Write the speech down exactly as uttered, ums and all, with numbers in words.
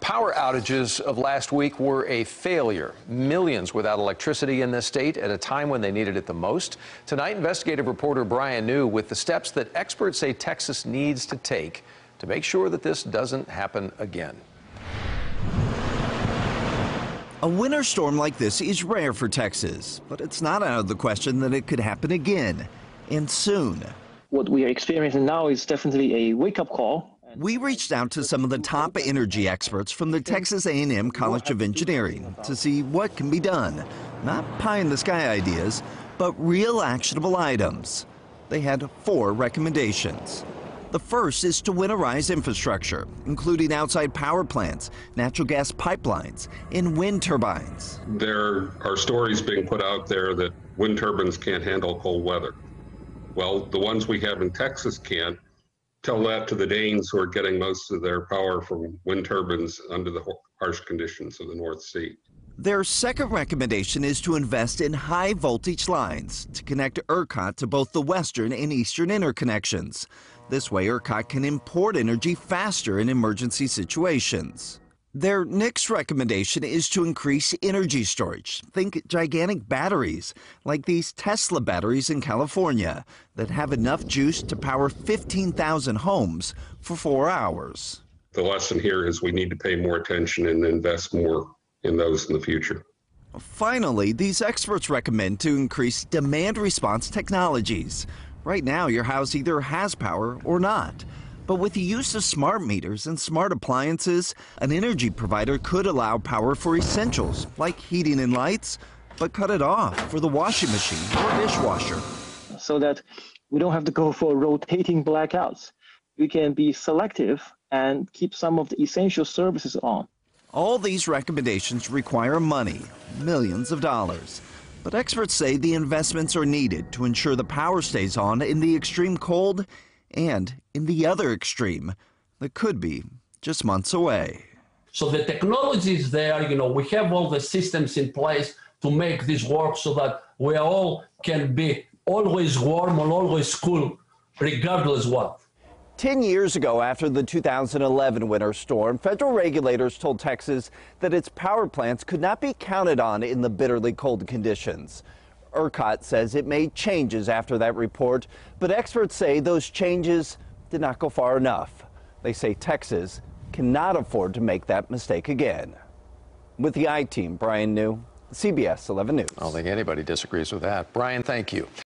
Power outages of last week were a failure. Millions without electricity in this state at a time when they needed it the most. Tonight, investigative reporter Brian New with the steps that experts say Texas needs to take to make sure that this doesn't happen again. A winter storm like this is rare for Texas, but it's not out of the question that it could happen again, and soon. What we are experiencing now is definitely a wake-up call. We reached out to some of the top energy experts from the Texas A and M College of Engineering to see what can be done. Not pie-in-the-sky ideas, but real actionable items. They had four recommendations. The first is to winterize infrastructure, including outside power plants, natural gas pipelines, and wind turbines. There are stories being put out there that wind turbines can't handle cold weather. Well, the ones we have in Texas can. Tell that to the Danes, who are getting most of their power from wind turbines under the harsh conditions of the North Sea. Their second recommendation is to invest in high voltage lines to connect ERCOT to both the western and eastern interconnections. This way, ERCOT can import energy faster in emergency situations. Their next recommendation is to increase energy storage. Think gigantic batteries, like these Tesla batteries in California, that have enough juice to power fifteen thousand homes for four hours. The lesson here is we need to pay more attention and invest more in those in the future. Finally, these experts recommend to increase demand response technologies. Right now, your house either has power or not. But with the use of smart meters and smart appliances, an energy provider could allow power for essentials like heating and lights, but cut it off for the washing machine or dishwasher. So that we don't have to go for rotating blackouts. We can be selective and keep some of the essential services on. All these recommendations require money, millions of dollars. But experts say the investments are needed to ensure the power stays on in the extreme cold and in the other extreme that could be just months away. So the technology is there, you know, we have all the systems in place to make this work so that we all can be always warm and always cool, regardless what. Ten years ago, after the two thousand eleven winter storm, federal regulators told Texas that its power plants could not be counted on in the bitterly cold conditions. ERCOT says it made changes after that report, but experts say those changes did not go far enough. They say Texas cannot afford to make that mistake again. With the I-Team, Brian New, C B S eleven News. I don't think anybody disagrees with that. Brian, thank you.